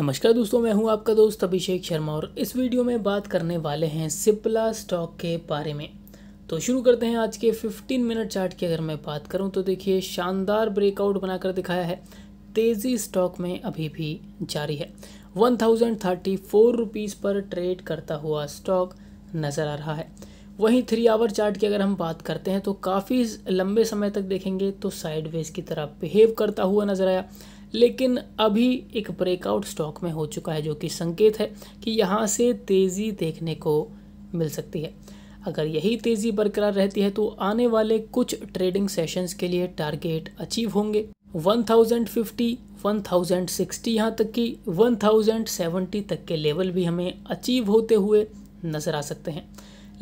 नमस्कार दोस्तों, मैं हूं आपका दोस्त अभिषेक शर्मा और इस वीडियो में बात करने वाले हैं सिप्ला स्टॉक के बारे में। तो शुरू करते हैं आज के 15 मिनट चार्ट की। अगर मैं बात करूं तो देखिए, शानदार ब्रेकआउट बनाकर दिखाया है, तेज़ी स्टॉक में अभी भी जारी है। 1034 रुपीज़ पर ट्रेड करता हुआ स्टॉक नज़र आ रहा है। वहीं 3 आवर चार्ट की अगर हम बात करते हैं तो काफ़ी लंबे समय तक देखेंगे तो साइडवेज की तरह बिहेव करता हुआ नज़र आया, लेकिन अभी एक ब्रेकआउट स्टॉक में हो चुका है जो कि संकेत है कि यहाँ से तेज़ी देखने को मिल सकती है। अगर यही तेज़ी बरकरार रहती है तो आने वाले कुछ ट्रेडिंग सेशंस के लिए टारगेट अचीव होंगे 1050, 1060, यहाँ तक कि 1070 तक के लेवल भी हमें अचीव होते हुए नज़र आ सकते हैं।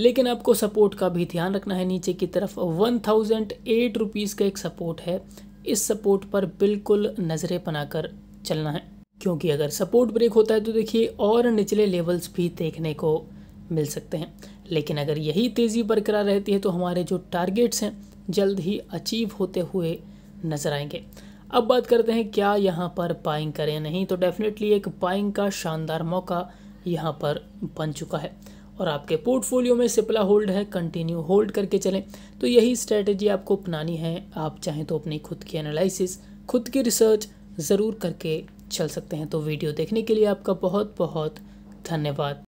लेकिन आपको सपोर्ट का भी ध्यान रखना है। नीचे की तरफ 1008 रुपीज़ का एक सपोर्ट है, इस सपोर्ट पर बिल्कुल नज़रें बनाकर चलना है, क्योंकि अगर सपोर्ट ब्रेक होता है तो देखिए और निचले लेवल्स भी देखने को मिल सकते हैं। लेकिन अगर यही तेज़ी बरकरार रहती है तो हमारे जो टारगेट्स हैं जल्द ही अचीव होते हुए नज़र आएंगे। अब बात करते हैं क्या यहाँ पर बाइंग करें नहीं, तो डेफिनेटली एक बाइंग का शानदार मौका यहाँ पर बन चुका है और आपके पोर्टफोलियो में सिप्ला होल्ड है, कंटिन्यू होल्ड करके चलें। तो यही स्ट्रेटजी आपको अपनानी है। आप चाहें तो अपनी खुद की एनालिसिस, खुद की रिसर्च ज़रूर करके चल सकते हैं। तो वीडियो देखने के लिए आपका बहुत बहुत धन्यवाद।